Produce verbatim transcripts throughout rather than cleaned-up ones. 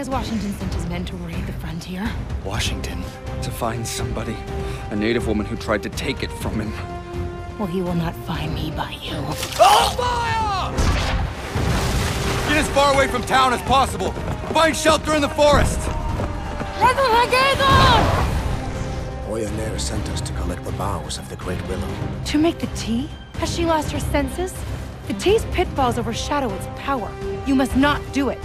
as Washington sent his men to raid the frontier. Washington? To find somebody. A native woman who tried to take it from him. Well, he will not find me by you. Oh, fire! Get as far away from town as possible. Find shelter in the forest. Ratonhnhaké:ton! Oiá:ner sent us to collect the boughs of the great willow. To make the tea? Has she lost her senses? The tea's pitfalls overshadow its power. You must not do it.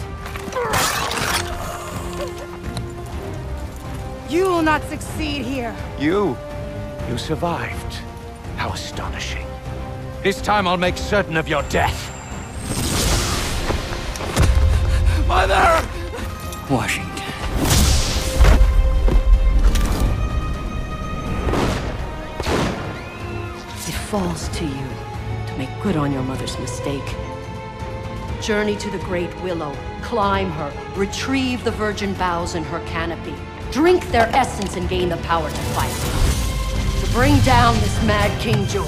You will not succeed here. You? You survived. How astonishing. This time I'll make certain of your death. Mother! Washington. Falls to you to make good on your mother's mistake. Journey to the great willow, climb her, retrieve the virgin boughs in her canopy, drink their essence and gain the power to fight. To bring down this mad King George.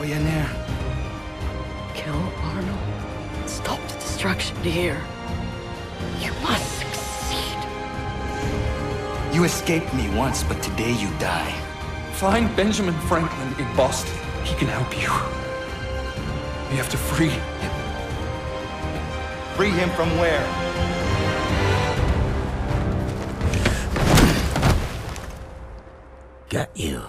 Oiá:ner. Kill Arnold. Stop the destruction here. You must succeed. You escaped me once, but today you die. Find Benjamin Franklin in Boston. He can help you. You have to free him. Free him from where? Got you.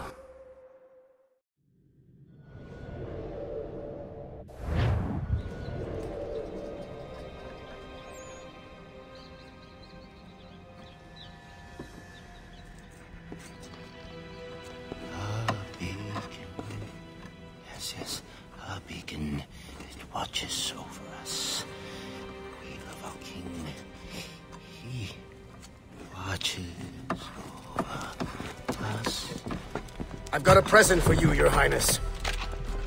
Watches over us. We love our king. He watches over us. I've got a present for you, Your Highness.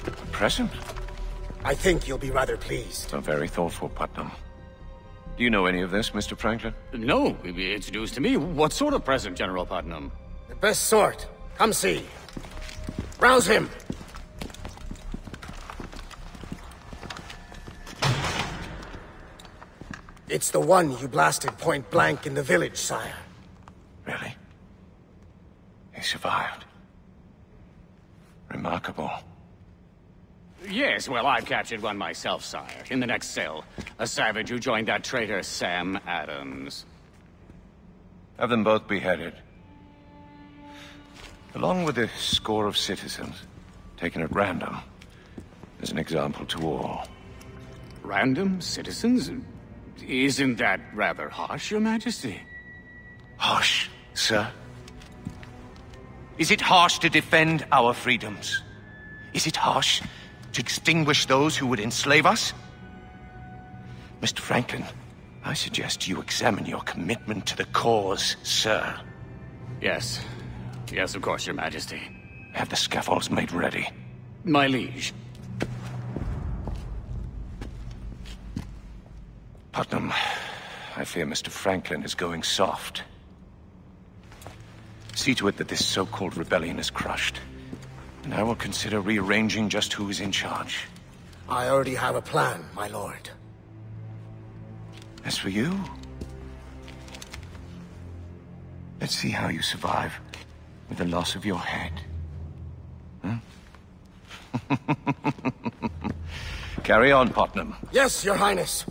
A present? I think you'll be rather pleased. So very thoughtful, Putnam. Do you know any of this, Mister Franklin? No, it's news to me. What sort of present, General Putnam? The best sort. Come see. Rouse him. It's the one you blasted point blank in the village, sire. Really? He survived. Remarkable. Yes, well, I've captured one myself, sire. In the next cell. A savage who joined that traitor, Sam Adams. Have them both beheaded. Along with a score of citizens, taken at random, as an example to all. Random citizens? Isn't that rather harsh, Your Majesty? Harsh, sir? Is it harsh to defend our freedoms? Is it harsh to extinguish those who would enslave us? Mister Franklin, I suggest you examine your commitment to the cause, sir. Yes. Yes, of course, Your Majesty. Have the scaffolds made ready. My liege. Putnam, I fear Mister Franklin is going soft. See to it that this so-called rebellion is crushed, and I will consider rearranging just who is in charge. I already have a plan, my lord. As for you, let's see how you survive with the loss of your head. Hmm? Carry on, Putnam. Yes, Your Highness.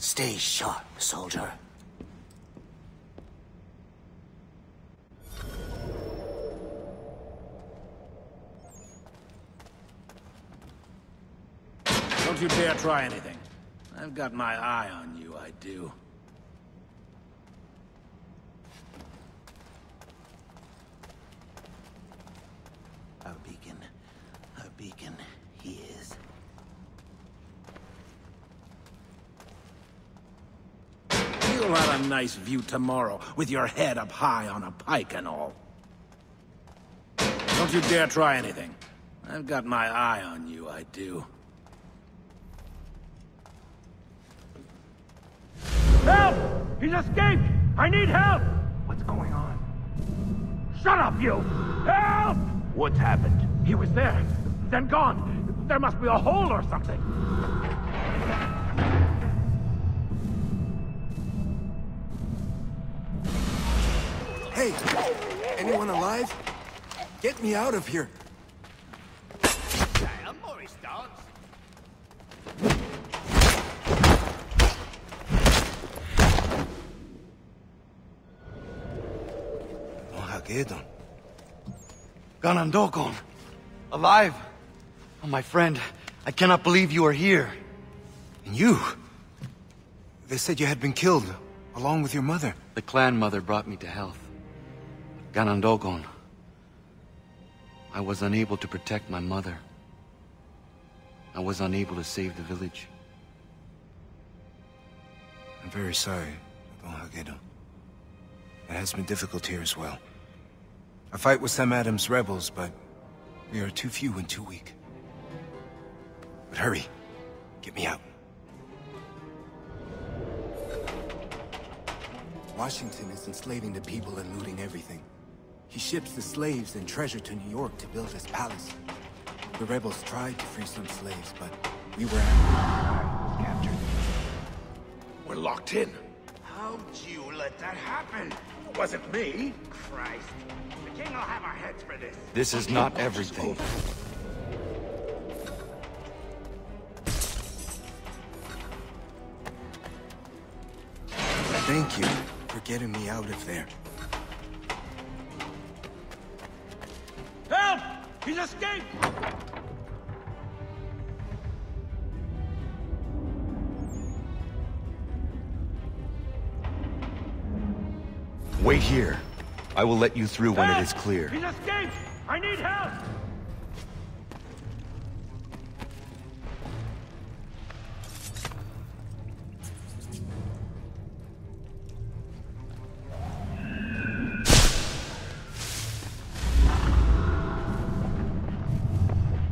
Stay sharp, soldier. Don't you dare try anything. I've got my eye on you, I do. Our beacon. Our beacon. He is. You'll have a nice view tomorrow, with your head up high on a pike and all. Don't you dare try anything. I've got my eye on you, I do. Help! He's escaped! I need help! What's going on? Shut up, you! Help! What's happened? He was there, then gone. There must be a hole or something. Hey, anyone alive? Get me out of here. Ratonhnhaké:ton. Ganondogon. Alive. Oh, my friend, I cannot believe you are here. And you? They said you had been killed, along with your mother. The clan mother brought me to health. Ganondogon. I was unable to protect my mother. I was unable to save the village. I'm very sorry, Ratonhnhaké:ton. It has been difficult here as well. I fight with Sam Adams' rebels, but we are too few and too weak. But hurry, get me out. Washington is enslaving the people and looting everything. He ships the slaves and treasure to New York to build his palace. The rebels tried to free some slaves, but we were captured. We're locked in. How'd you let that happen? It wasn't me. Christ. The king will have our heads for this. This is not everything. Thank you for getting me out of there. Help! He's escaped! Wait here. I will let you through when it is clear. He's escaped! I need help!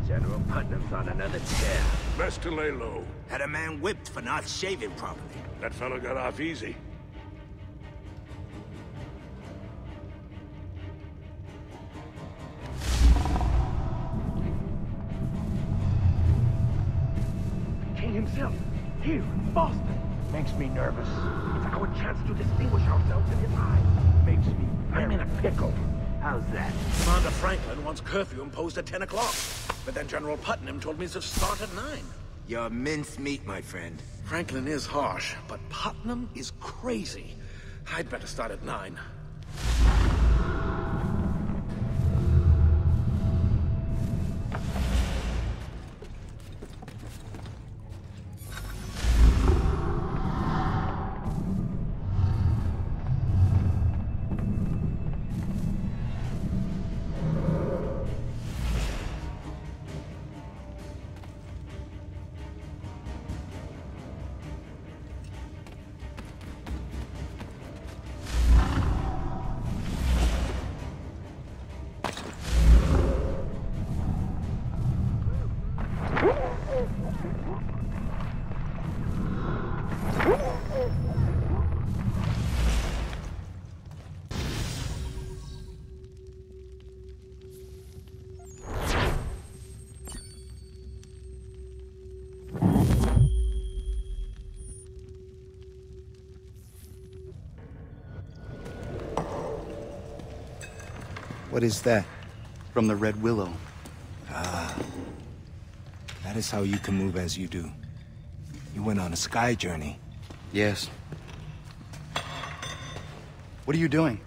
General Putnam's on another tear. Best to lay low. Had a man whipped for not shaving properly. That fellow got off easy. Here, in Boston. Makes me nervous. It's our chance to distinguish ourselves in his eyes. Makes me... I'm in a pickle. How's that? Commander Franklin wants curfew imposed at ten o'clock. But then General Putnam told me to start at nine. You're mincemeat, my friend. Franklin is harsh, but Putnam is crazy. I'd better start at nine. What is that? From the Red Willow. Ah. That is how you can move as you do. You went on a sky journey. Yes. What are you doing?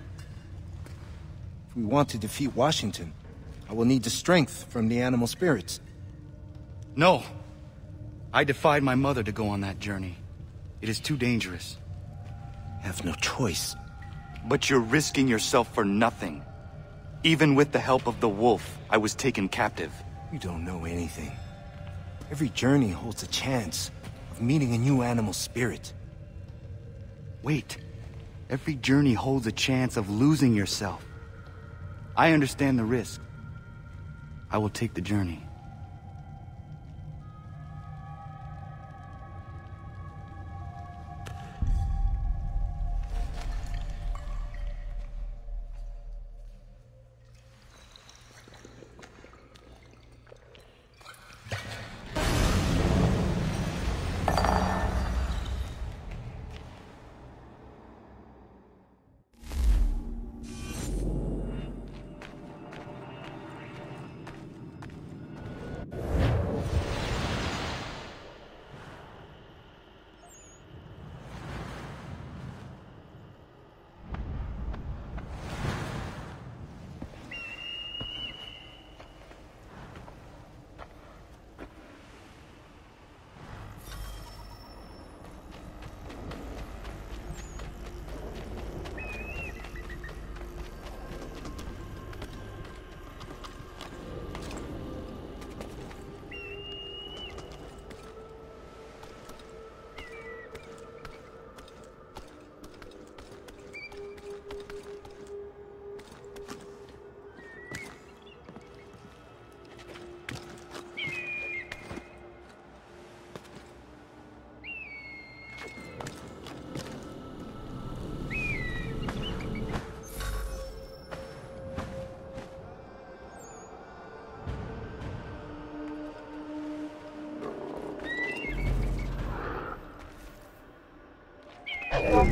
If we want to defeat Washington, I will need the strength from the animal spirits. No! I defied my mother to go on that journey. It is too dangerous. You have no choice. But you're risking yourself for nothing. Even with the help of the wolf, I was taken captive. You don't know anything. Every journey holds a chance of meeting a new animal spirit. Wait. Every journey holds a chance of losing yourself. I understand the risk. I will take the journey. La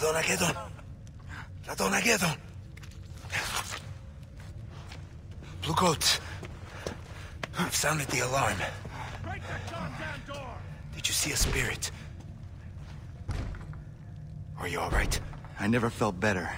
Dona Guedon! La Dona Guedon! Blue coats! I've sounded the alarm. Break that goddamn door! Did you see a spirit? Are you alright? I never felt better.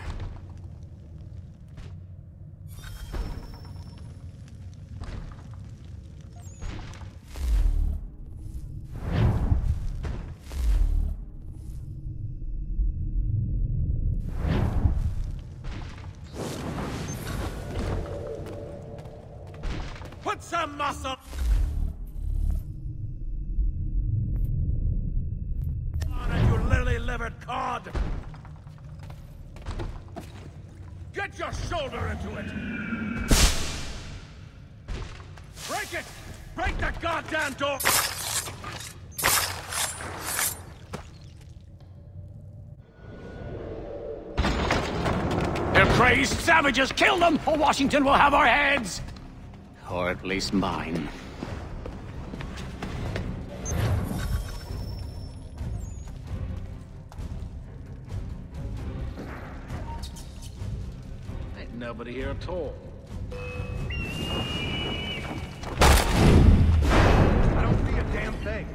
crazed savages! Kill them, or Washington will have our heads! Or at least mine. Ain't nobody here at all. I don't see a damn thing.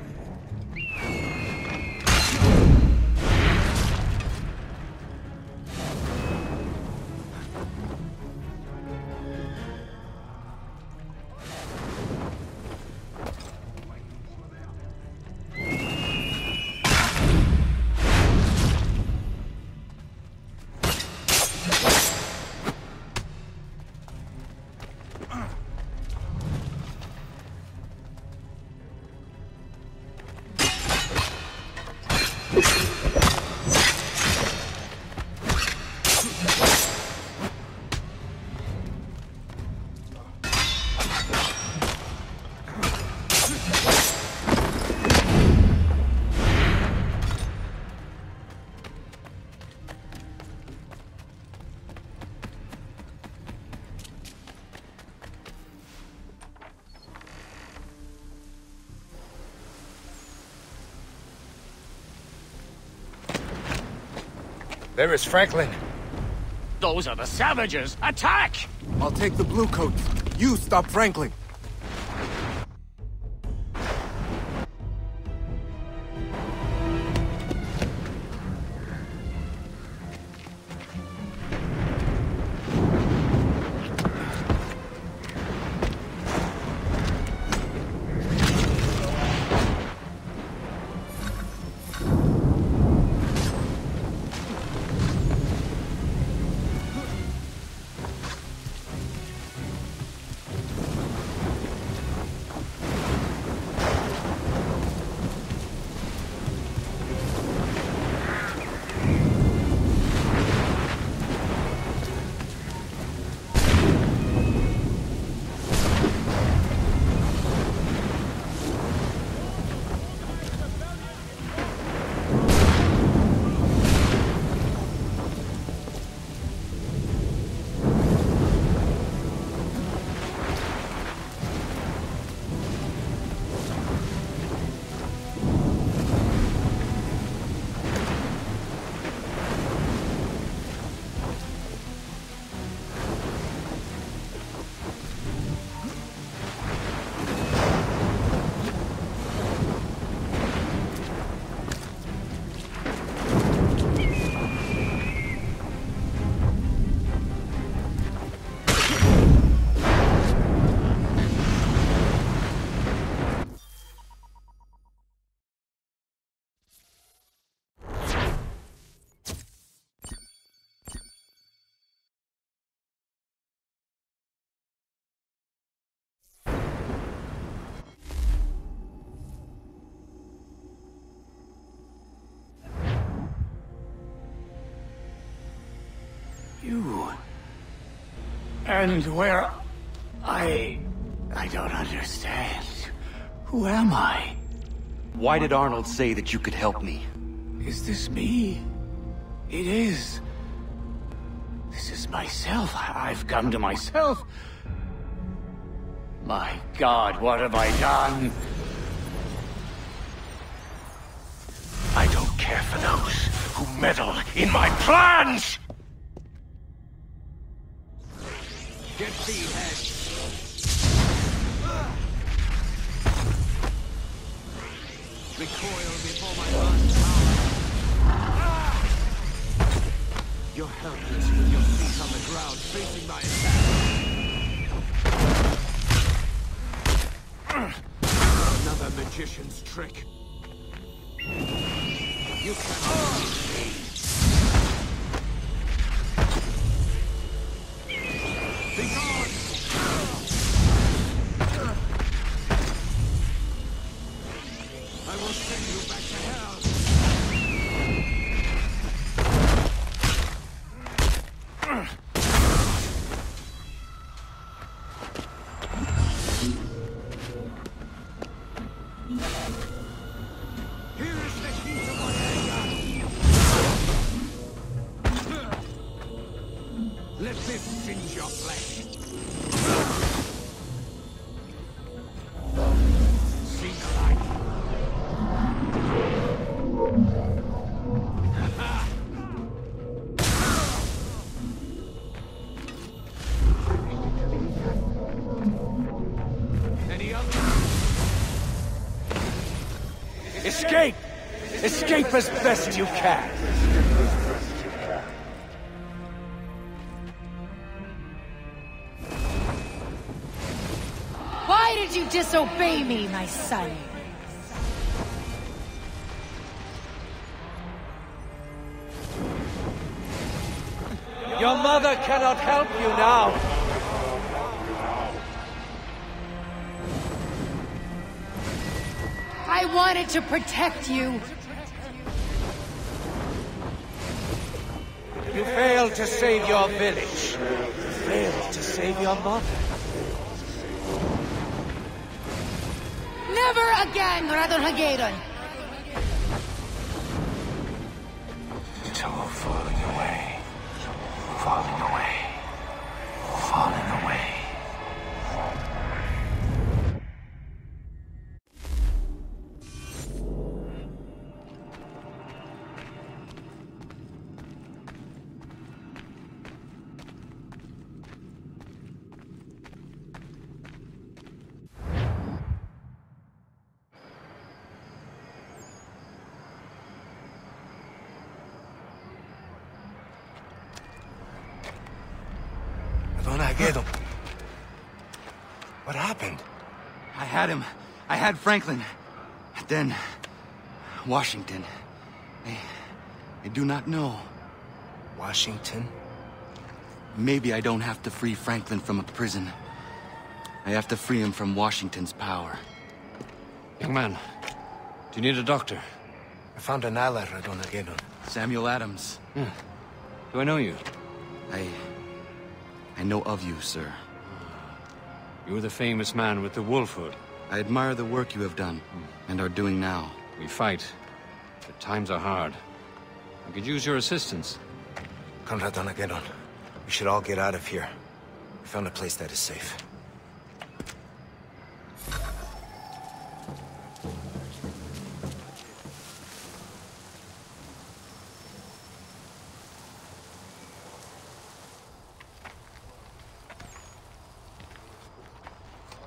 There is Franklin. Those are the savages! Attack! I'll take the blue coats. You stop Franklin. And where... I... I don't understand. Who am I? Why did Arnold say that you could help me? Is this me? It is. This is myself. I've come to myself. My God, what have I done? I don't care for those who meddle in my plans! Get the head. Recoil before my last power. You're helpless with your feet on the ground, facing my attack. Another magician's trick. You cannot defeat me. Escape! Escape as best you can! Why did you disobey me, my son? Your mother cannot help you now! I wanted to protect you. You failed to save your village. You failed to save your mother. Never again, Ratonhnhaké:ton. It's all falling away. Falling away. Falling away. What happened? I had him. I had Franklin. Then Washington. They, they do not know. Washington? Maybe I don't have to free Franklin from a prison. I have to free him from Washington's power. Young man, do you need a doctor? I found an ally, Ratonhnhaké:ton. Samuel Adams. Yeah. Do I know you? I... I know of you, sir. You're the famous man with the wolf hood. I admire the work you have done, and are doing now. We fight, but times are hard. I could use your assistance. Kanen'tó:kon, we should all get out of here. We found a place that is safe.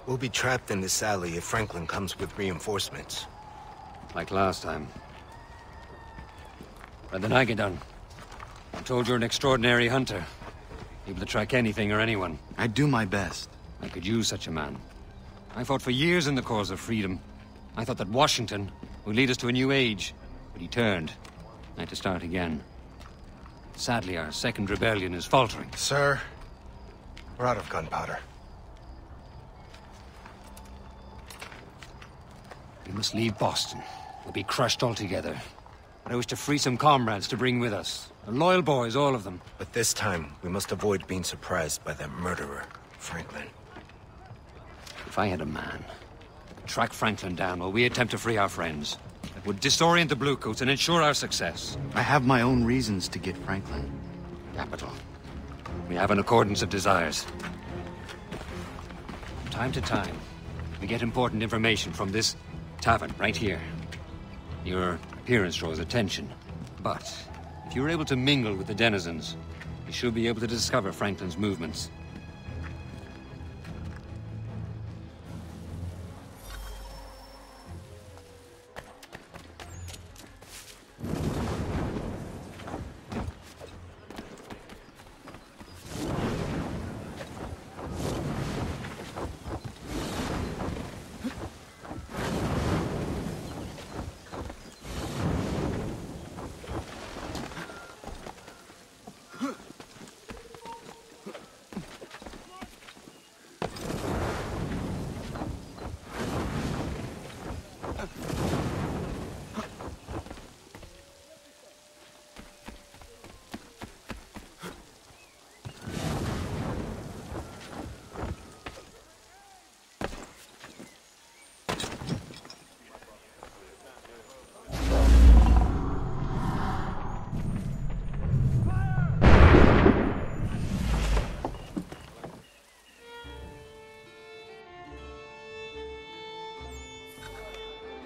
We'll be trapped in this alley if Franklin comes with reinforcements. Like last time. Ratonhnhaké:ton, I'm told you're an extraordinary hunter. Able to track anything or anyone. I do my best. I could use such a man. I fought for years in the cause of freedom. I thought that Washington would lead us to a new age. But he turned. I had to start again. Sadly, our second rebellion is faltering. Sir, we're out of gunpowder. We must leave Boston. We'll be crushed altogether. But I wish to free some comrades to bring with us. They're loyal boys, all of them. But this time, we must avoid being surprised by that murderer, Franklin. If I had a man, track Franklin down while we attempt to free our friends. That would disorient the Bluecoats and ensure our success. I have my own reasons to get Franklin. Capital. We have an accordance of desires. From time to time, we get important information from this tavern, right here. Your appearance draws attention, but if you were able to mingle with the denizens, you should be able to discover Franklin's movements.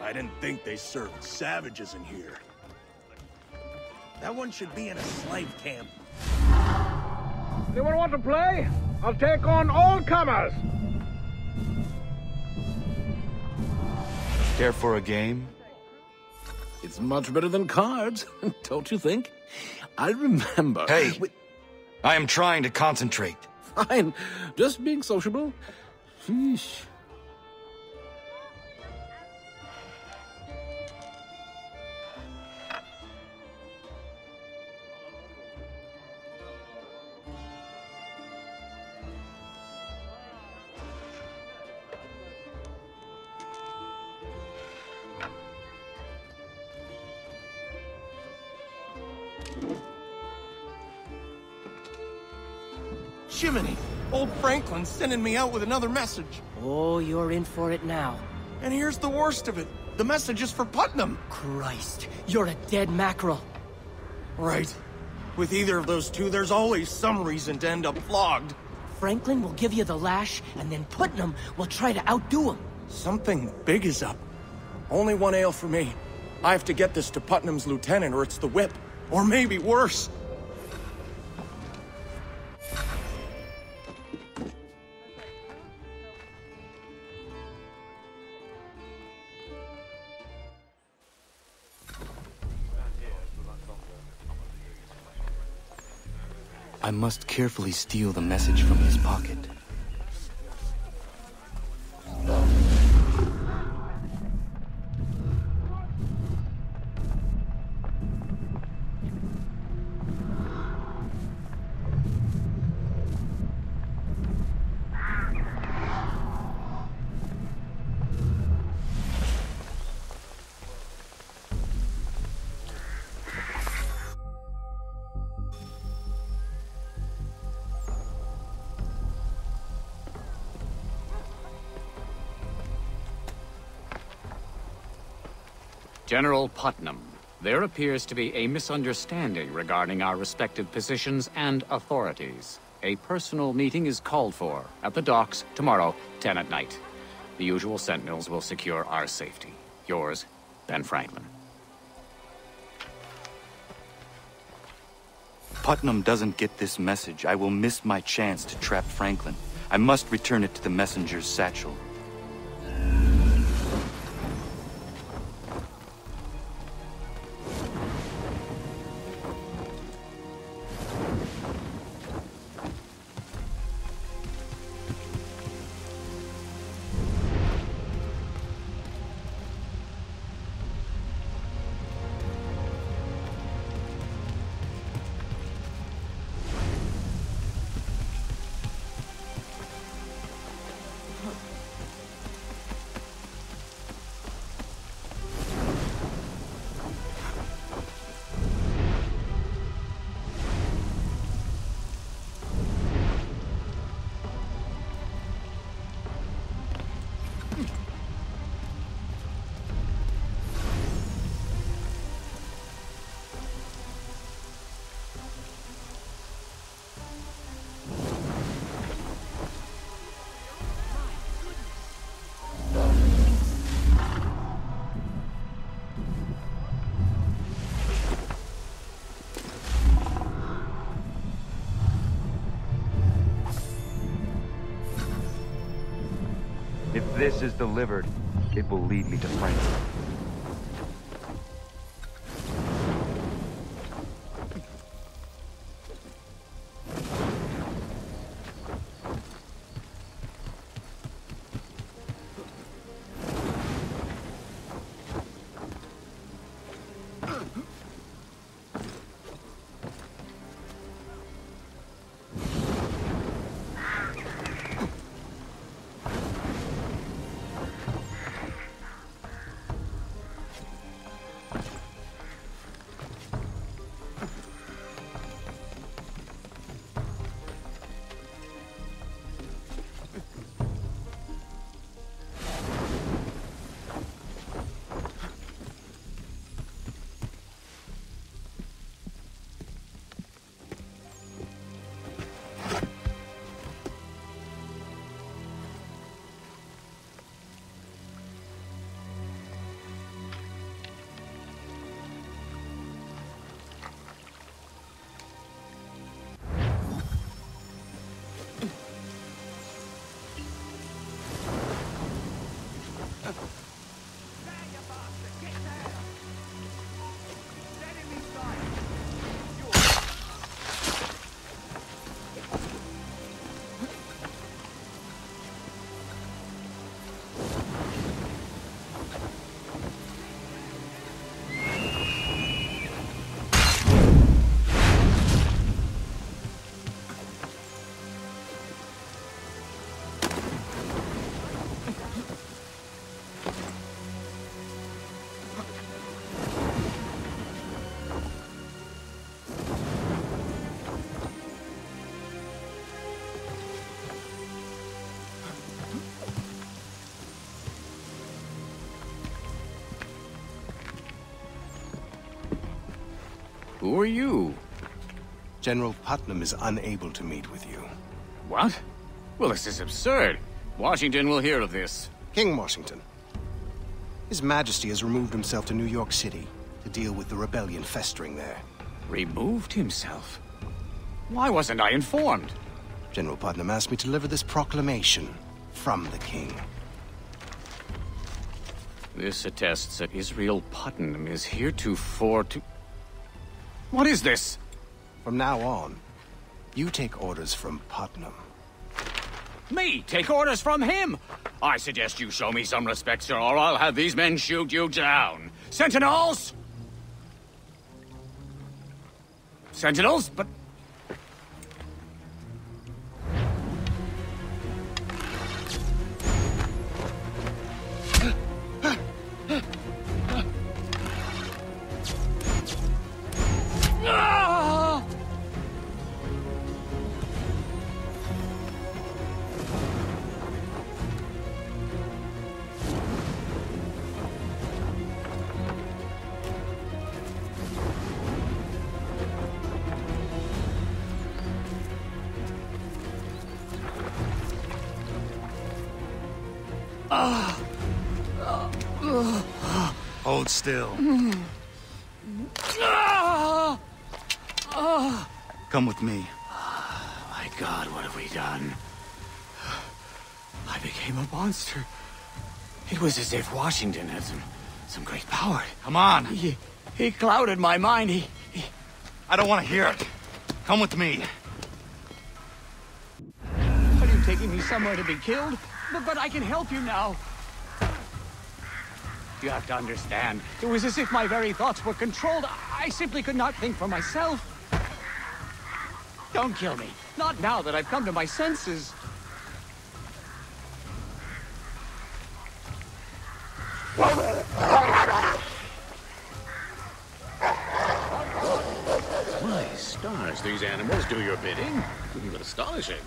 I didn't think they served savages in here. That one should be in a slave camp. Anyone want to play? I'll take on all comers. Care for a game? It's much better than cards, don't you think? I remember... Hey, we... I am trying to concentrate. Fine, just being sociable. Sheesh. Jiminy! Old Franklin's sending me out with another message. Oh, you're in for it now. And here's the worst of it. The message is for Putnam. Christ, you're a dead mackerel. Right. With either of those two, there's always some reason to end up flogged. Franklin will give you the lash, and then Putnam will try to outdo him. Something big is up. Only one ale for me. I have to get this to Putnam's lieutenant, or it's the whip. Or maybe worse. I must carefully steal the message from his pocket. General Putnam, there appears to be a misunderstanding regarding our respective positions and authorities. A personal meeting is called for at the docks tomorrow, ten at night. The usual sentinels will secure our safety. Yours, Ben Franklin. Putnam doesn't get this message. I will miss my chance to trap Franklin. I must return it to the messenger's satchel. If this is delivered, it will lead me to Franklin. Who are you? General Putnam is unable to meet with you. What? Well, this is absurd. Washington will hear of this. King Washington. His Majesty has removed himself to New York City to deal with the rebellion festering there. Removed himself? Why wasn't I informed? General Putnam asked me to deliver this proclamation from the king. This attests that Israel Putnam is heretofore to... What is this? From now on, you take orders from Putnam. Me take orders from him? I suggest you show me some respect, sir, or I'll have these men shoot you down. Sentinels! Sentinels, but... Hold still. Come with me. Oh, my God, what have we done? I became a monster. It was as if Washington had some, some great power. Come on. He, he clouded my mind. He, he... I don't want to hear it. Come with me. Are you taking me somewhere to be killed? But, but I can help you now. You have to understand, it was as if my very thoughts were controlled. I simply could not think for myself. Don't kill me. Not now that I've come to my senses. My stars, these animals do your bidding. But astonishing.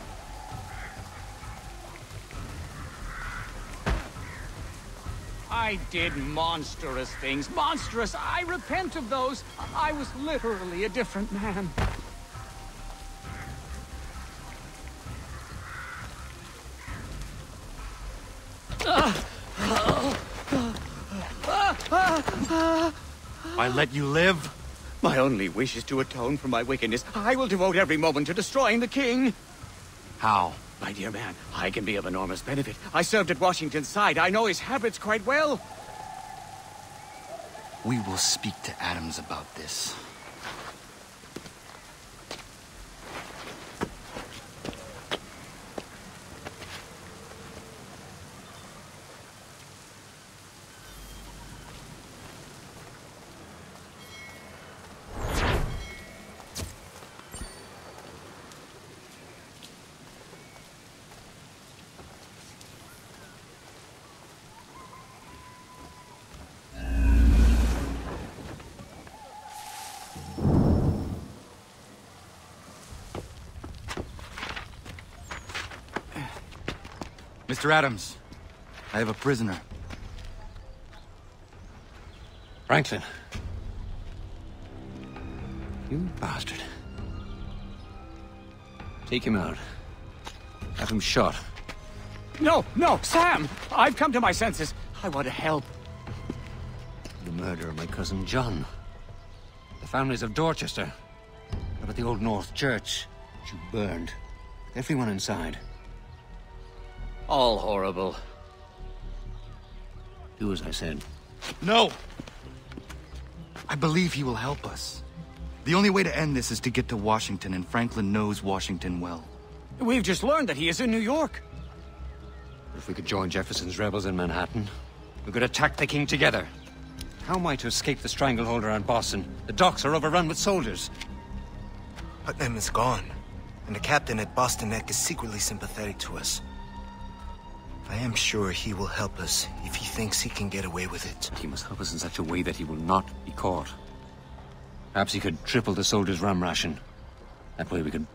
I did monstrous things. Monstrous! I repent of those. I was literally a different man. I let you live? My only wish is to atone for my wickedness. I will devote every moment to destroying the king. How? My dear man, I can be of enormous benefit. I served at Washington's side. I know his habits quite well. We will speak to Adams about this. Mister Adams, I have a prisoner. Franklin. You bastard. Take him out. Have him shot. No, no, Sam! I've come to my senses. I want to help. The murder of my cousin John. The families of Dorchester. Up at the Old North Church. You burned. Everyone inside. All horrible. Do as I said. No! I believe he will help us. The only way to end this is to get to Washington, and Franklin knows Washington well. We've just learned that he is in New York. If we could join Jefferson's rebels in Manhattan, we could attack the king together. How am I to escape the stranglehold around Boston? The docks are overrun with soldiers. Putnam is gone, and the captain at Boston Neck is secretly sympathetic to us. I am sure he will help us if he thinks he can get away with it. He must help us in such a way that he will not be caught. Perhaps he could triple the soldiers' rum ration. That way we could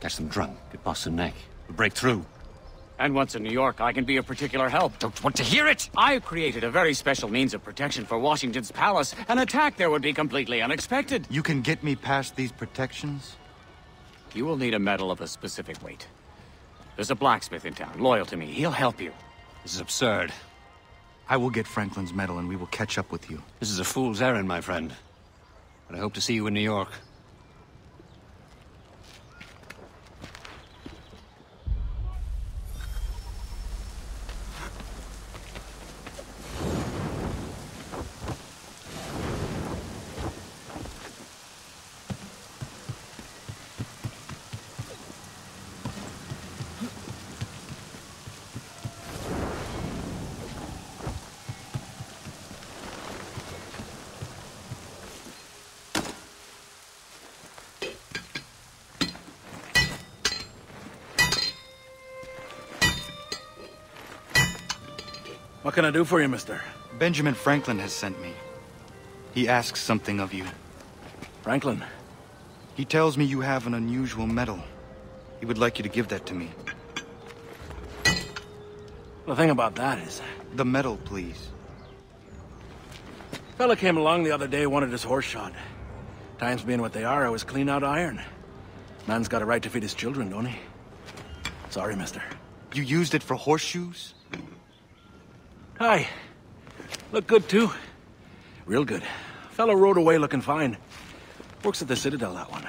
catch them drunk at Boston Neck. We'll break through. And once in New York, I can be of particular help. Don't want to hear it! I created a very special means of protection for Washington's palace. An attack there would be completely unexpected. You can get me past these protections? You will need a metal of a specific weight. There's a blacksmith in town, loyal to me. He'll help you. This is absurd. I will get Franklin's medal and we will catch up with you. This is a fool's errand, my friend. But I hope to see you in New York. What can I do for you, mister? Benjamin Franklin has sent me. He asks something of you. Franklin? He tells me you have an unusual medal. He would like you to give that to me. The thing about that is... The medal, please. Fella came along the other day, wanted his horse shod. Times being what they are, I was clean out of iron. Man's got a right to feed his children, don't he? Sorry, mister. You used it for horseshoes? Hi. Look good, too. Real good. Fellow rode away looking fine. Works at the Citadel, that one.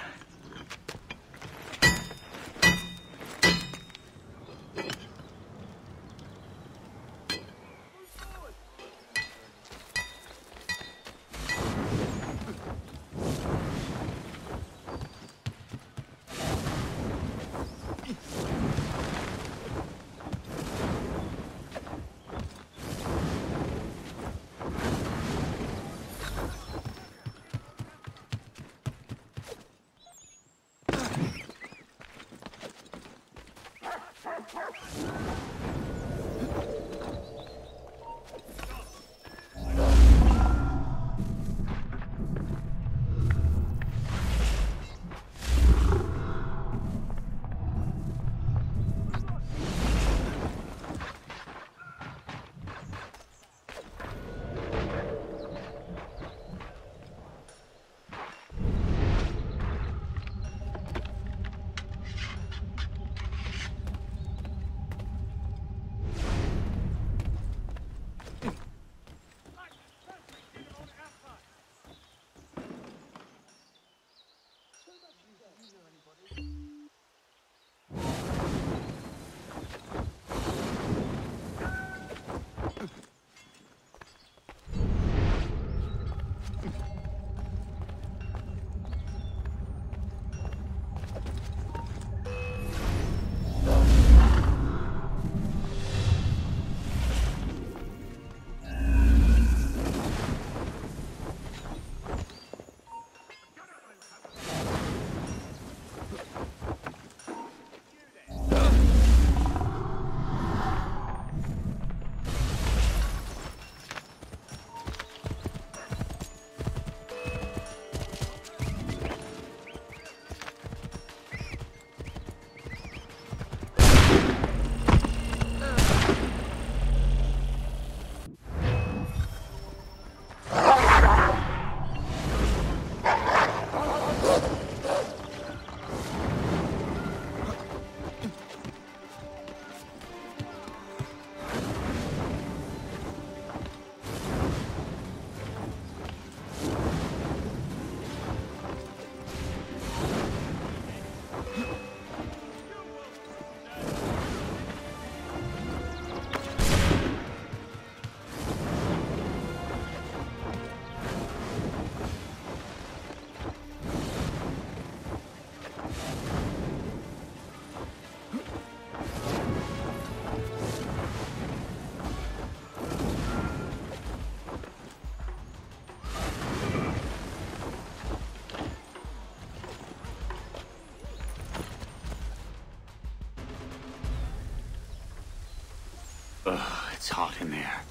It's hot in there.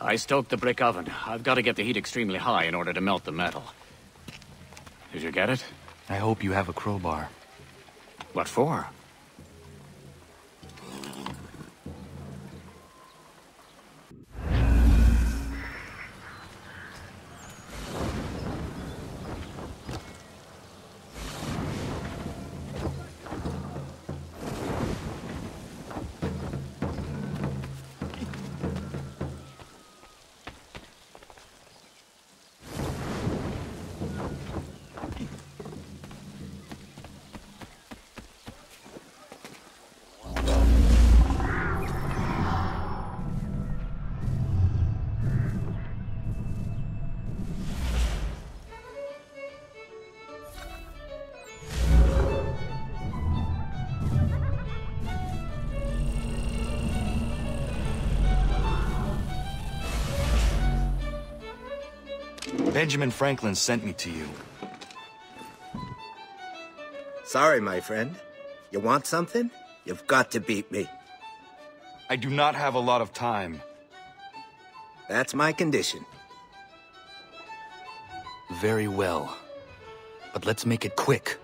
I stoked the brick oven. I've got to get the heat extremely high in order to melt the metal. Did you get it? I hope you have a crowbar. What for? Benjamin Franklin sent me to you. Sorry, my friend. You want something? You've got to beat me. I do not have a lot of time. That's my condition. Very well. But let's make it quick.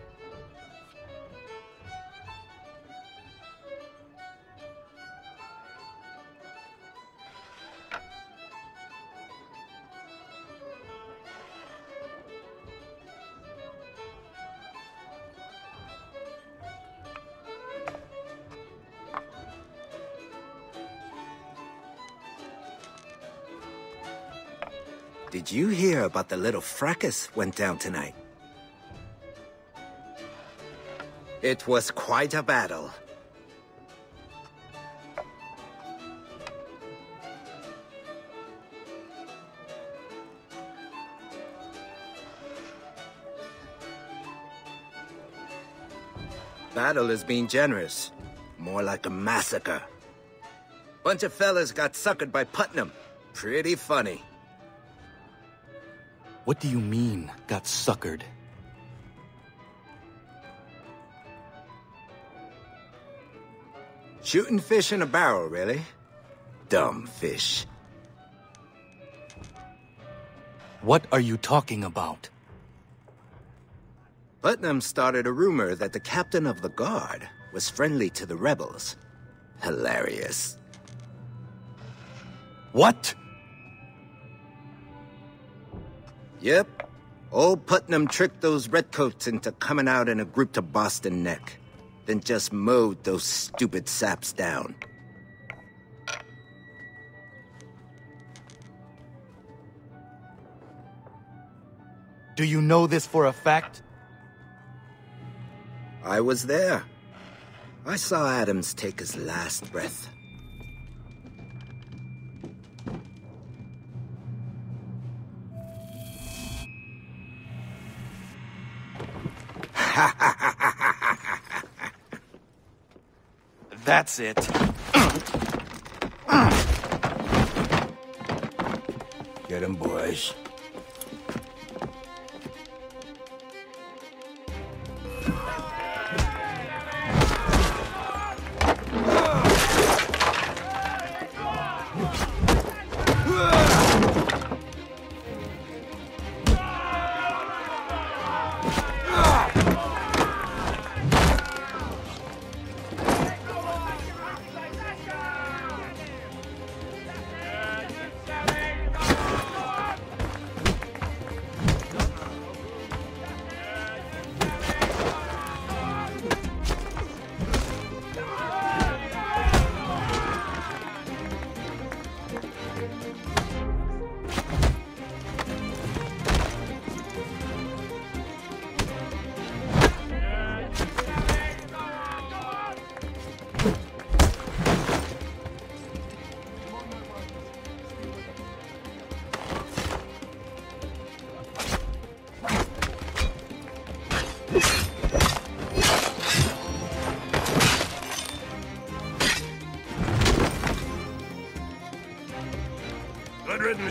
Did you hear about the little fracas went down tonight? It was quite a battle. Battle is being generous. More like a massacre. Bunch of fellas got suckered by Putnam. Pretty funny. What do you mean, got suckered? Shooting fish in a barrel, really? Dumb fish. What are you talking about? Putnam started a rumor that the captain of the guard was friendly to the rebels. Hilarious. What? Yep. Old Putnam tricked those redcoats into coming out in a group to Boston Neck, then just mowed those stupid saps down. Do you know this for a fact? I was there. I saw Adams take his last breath. That's it. Get him, boys.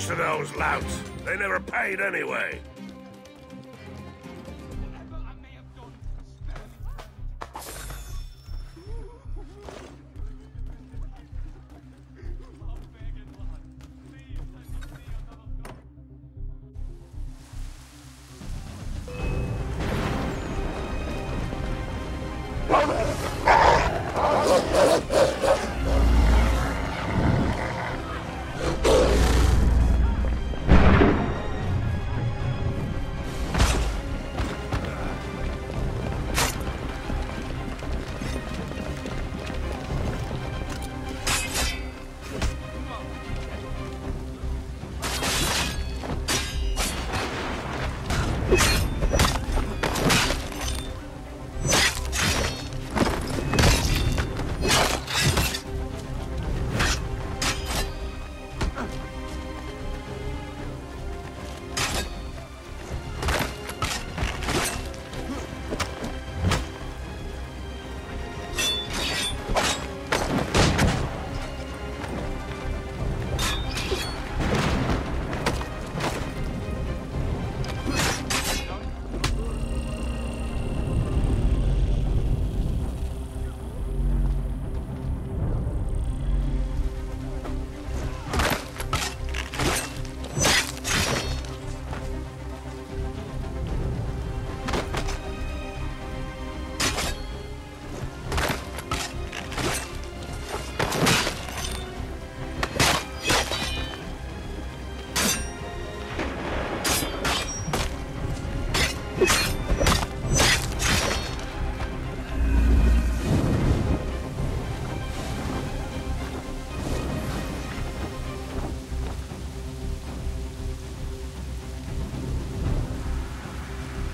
To those louts. They never paid anyway.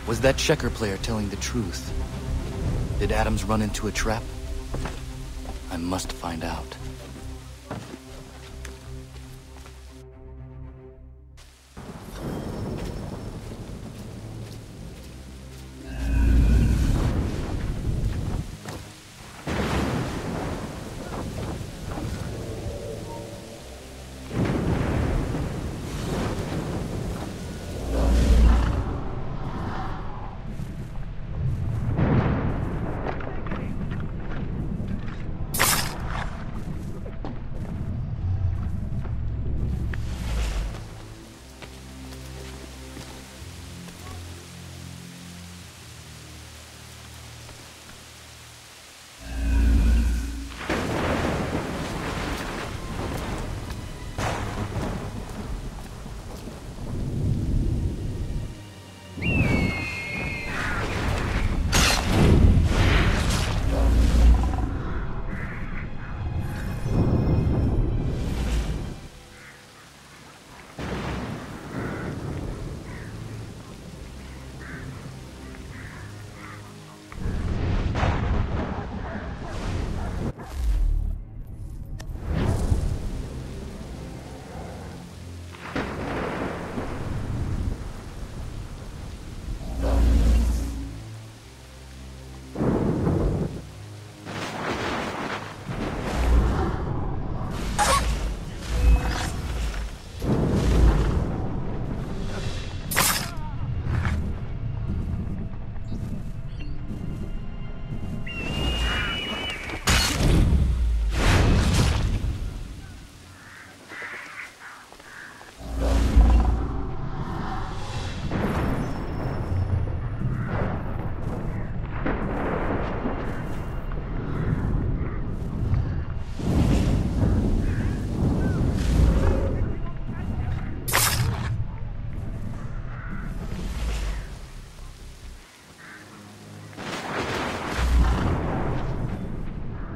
Was that checker player telling the truth? Did Adams run into a trap? I must find out.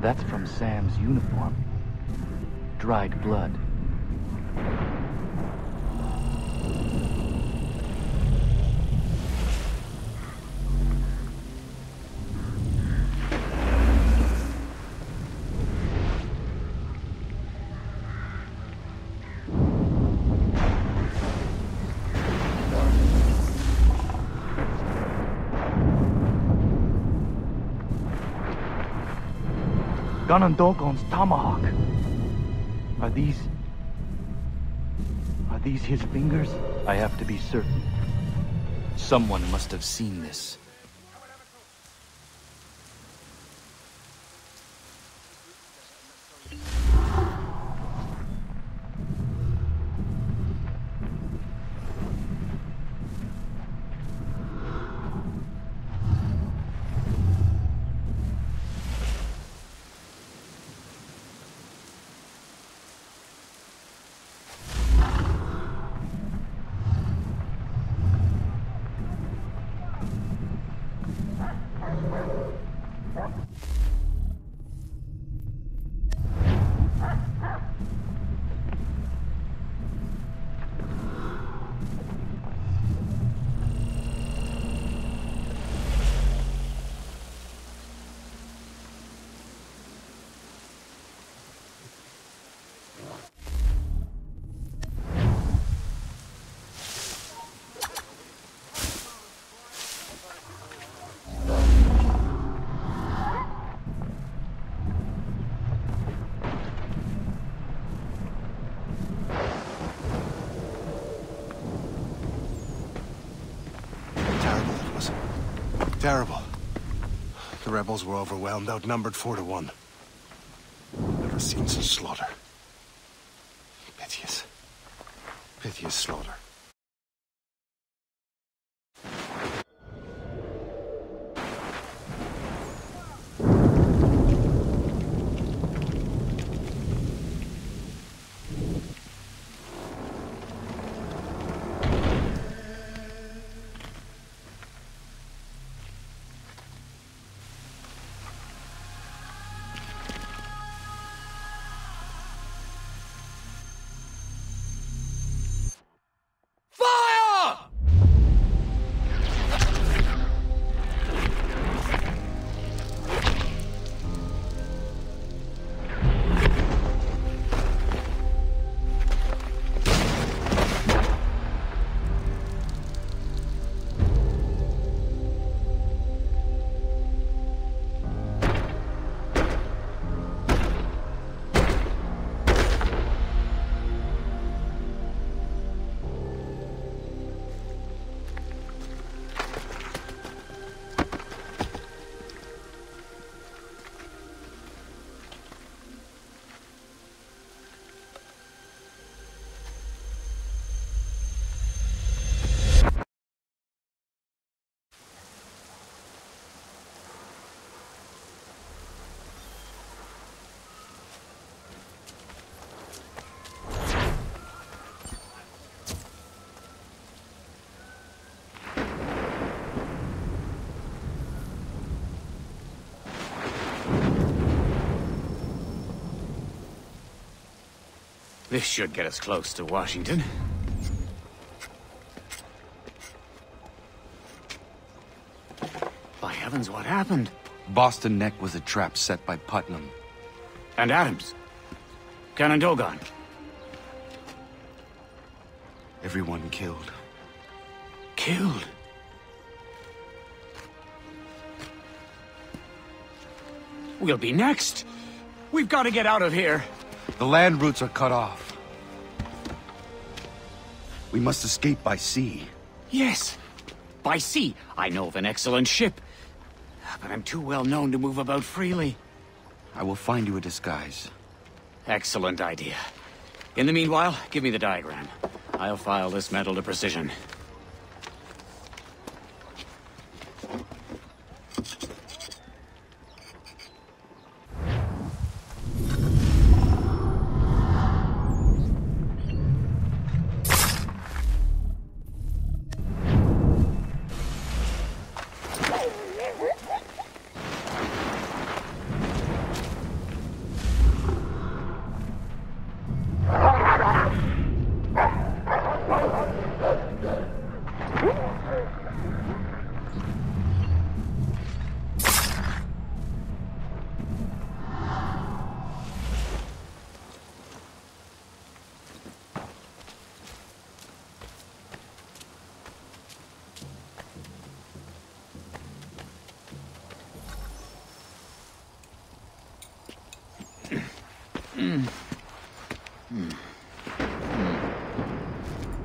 That's from Sam's uniform. Dried blood. Ganondogon's tomahawk. Are these... Are these his fingers? I have to be certain. Someone must have seen this. Terrible. The rebels were overwhelmed, outnumbered four to one. Never seen such slaughter. Piteous. Piteous slaughter. This should get us close to Washington. By heavens, what happened? Boston Neck was a trap set by Putnam. And Adams. Kanen'tó:kon. Everyone killed. Killed? We'll be next. We've got to get out of here. The land routes are cut off. We must escape by sea. Yes, by sea. I know of an excellent ship, but I'm too well known to move about freely. I will find you a disguise. Excellent idea. In the meanwhile, give me the diagram. I'll file this metal to precision.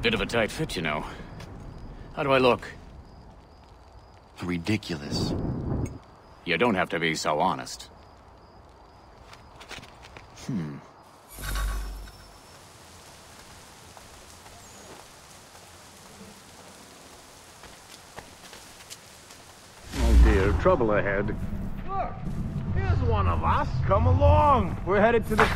Bit of a tight fit, you know. How do I look? Ridiculous. You don't have to be so honest. Hmm. Oh dear, trouble ahead. Look, here's one of us. Come along. We're headed to the...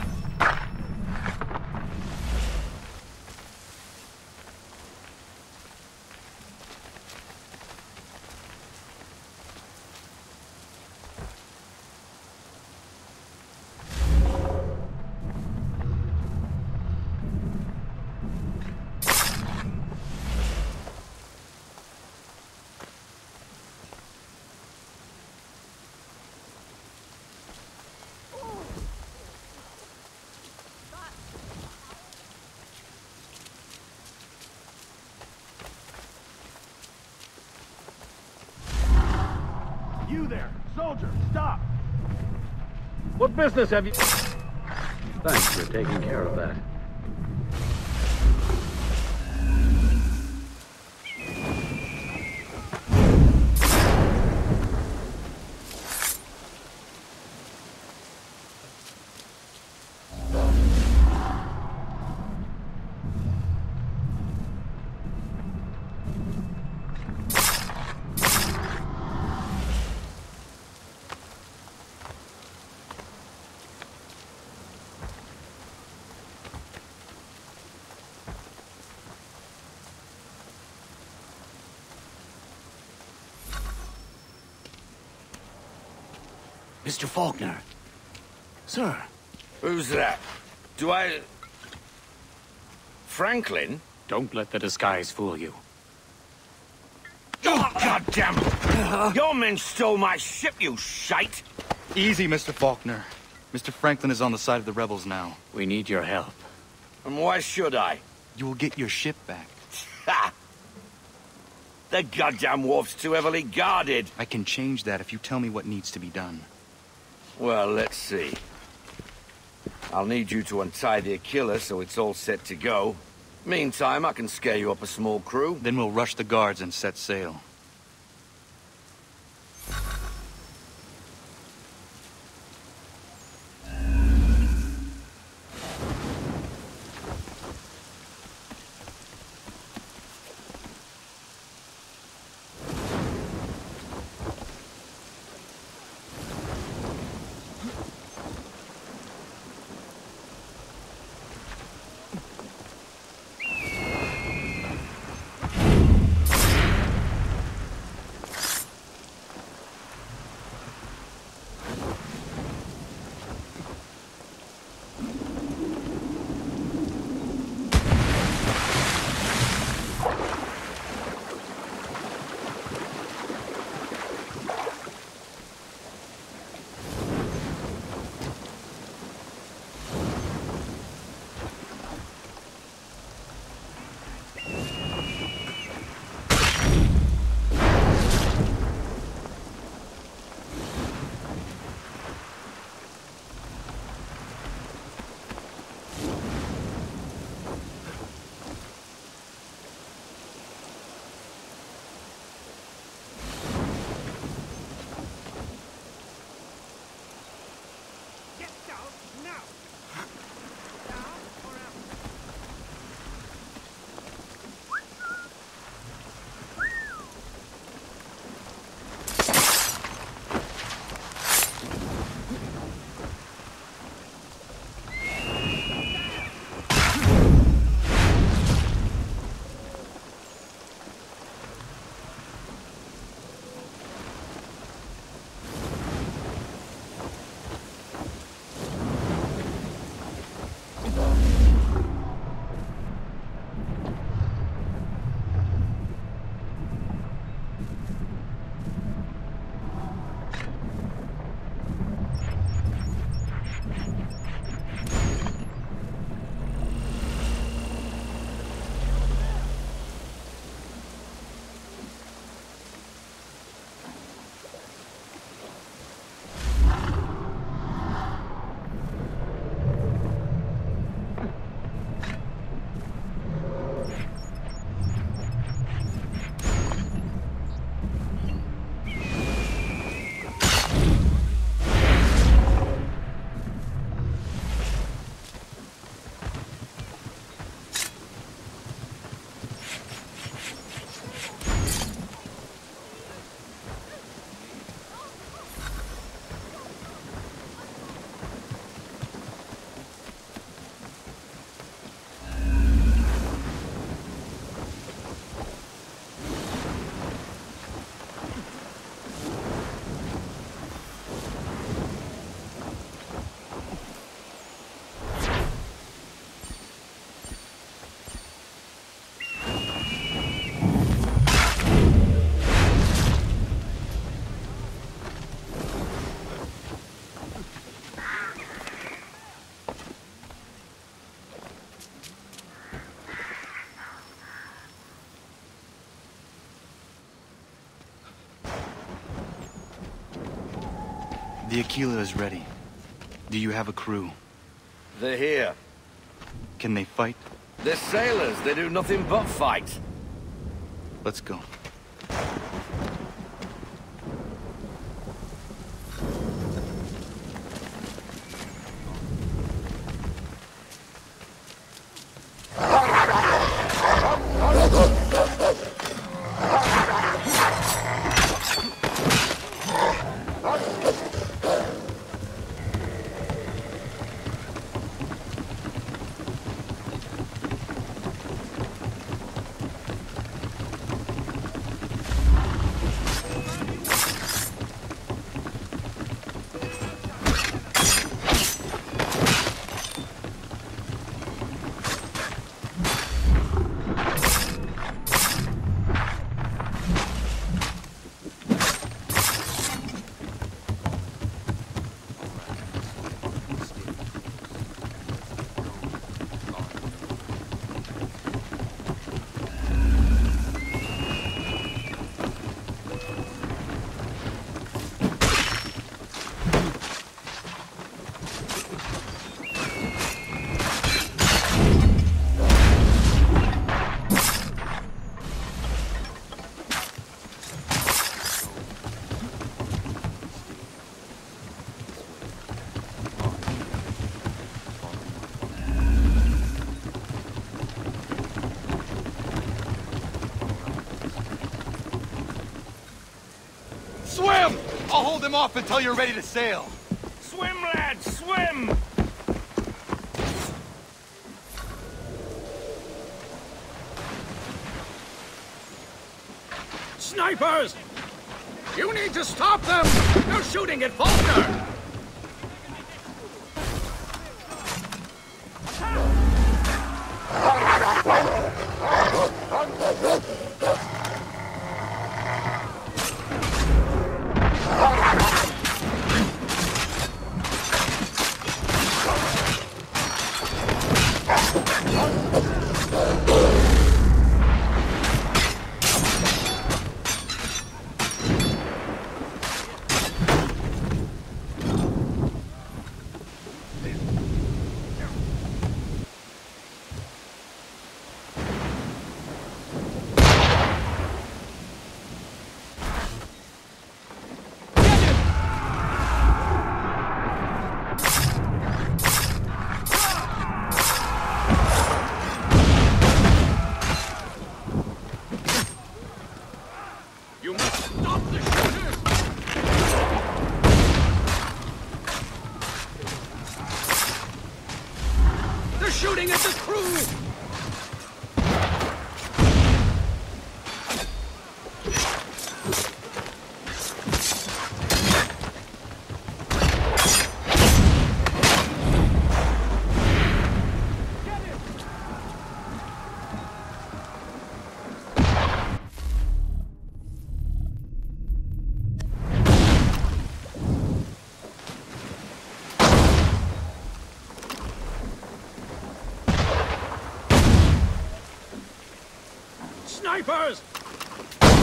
Stop! What business have you... Thanks for taking care of that. Mister Faulkner. Sir. Who's that? Do I... Franklin? Don't let the disguise fool you. Oh, goddamn! Uh, Your men stole my ship, you shite! Easy, Mister Faulkner. Mister Franklin is on the side of the rebels now. We need your help. And why should I? You will get your ship back. Ha! The goddamn wharf's too heavily guarded. I can change that if you tell me what needs to be done. Well, let's see. I'll need you to untie the Aquila so it's all set to go. Meantime, I can scare you up a small crew. Then we'll rush the guards and set sail. The Aquila is ready. Do you have a crew? They're here. Can they fight? They're sailors. They do nothing but fight. Let's go. Them off until you're ready to sail. Swim, lads, swim! Snipers! You need to stop them! They're shooting at Faulkner! Snipers! You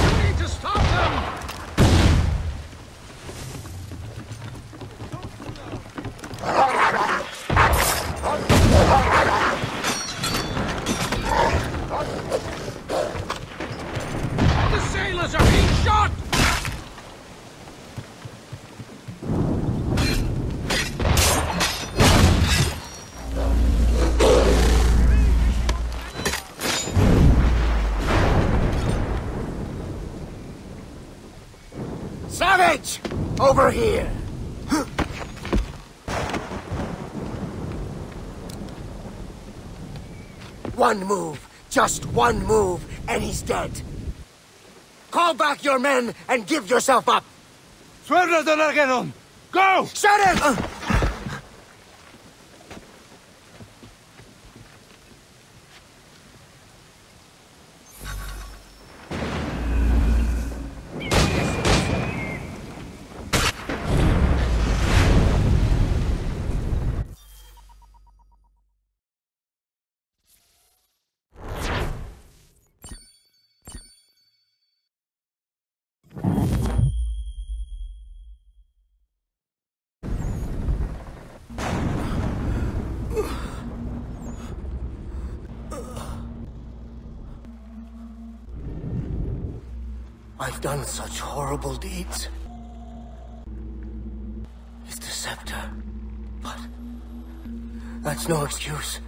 need to stop them! The sailors are being shot! Over here! One move, just one move, and he's dead. Call back your men and give yourself up! La Dona Guedon! Go! Shut it! Uh. I've done such horrible deeds. It's the scepter, but that's no excuse.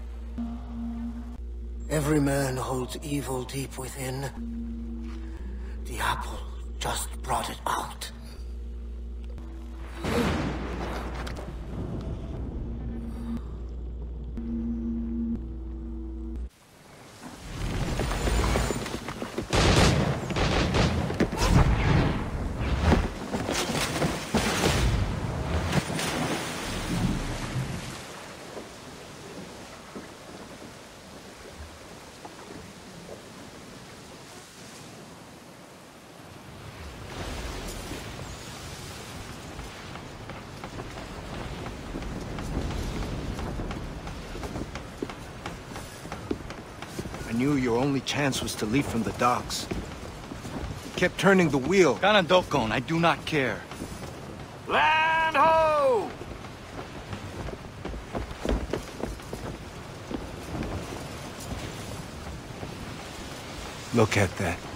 Every man holds evil deep within. The apple just brought it out. Your only chance was to leave from the docks. You kept turning the wheel. Ganondogon, I do not care. Land ho! Look at that.